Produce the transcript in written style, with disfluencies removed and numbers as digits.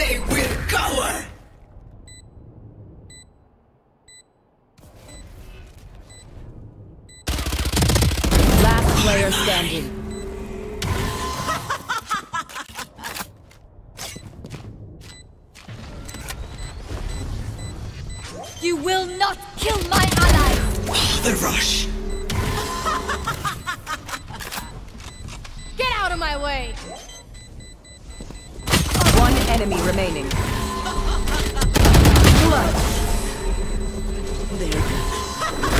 they will cower! Last player standing. You will not kill my allies! Oh, the rush! Get out of my way! One enemy remaining. Blood! There.